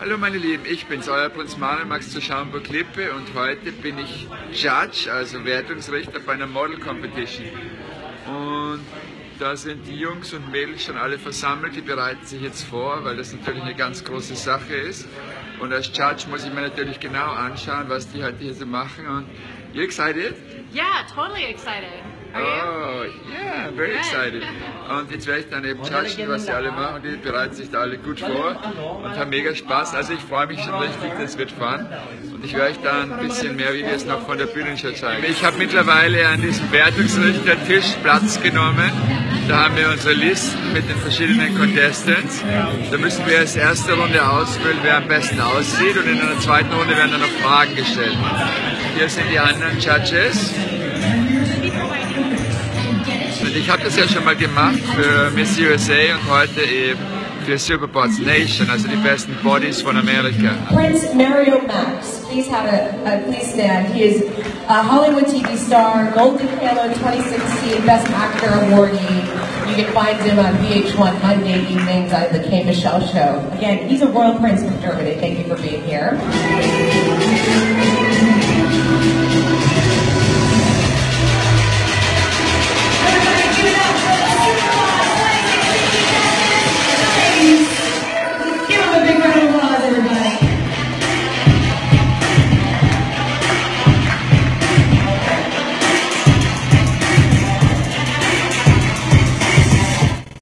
Hallo meine Lieben, ich bin's, euer Prinz Mario Max zu Schaumburg-Lippe und heute bin ich Judge, also Wertungsrichter bei einer Model Competition. Und da sind die Jungs und Mädels schon alle versammelt, die bereiten sich jetzt vor, weil das natürlich eine ganz große Sache ist. Und als Judge muss ich mir natürlich genau anschauen, was die heute hier so machen. Und you excited? Yeah, totally excited. Are you? Oh, yeah, very excited. Und jetzt werde ich dann eben judgen, was sie alle machen. Und die bereiten sich da alle gut vor und haben mega Spaß. Also ich freue mich schon richtig, das wird fun. Und ich werde euch da ein bisschen mehr Videos noch von der Bühne schon zeigen. Ich habe mittlerweile an diesem Wertungsrichtertisch Platz genommen. Da haben wir unsere Listen mit den verschiedenen Contestants. Da müssen wir als erste Runde ausfüllen, wer am besten aussieht. Und in einer zweiten Runde werden dann noch Fragen gestellt. Hier sind die anderen Judges. Und ich habe das ja schon mal gemacht für Miss USA und heute eben für Superbods Nation, also die besten Bodies von Amerika. Prinz Mario Max, please have please stand. He is a Hollywood TV star, Golden Halo 2016 Best Actor awardee. You can find him on VH1 Monday evenings on the K. Michelle Show. Again, he's a royal prince from Germany. Thank you for being here.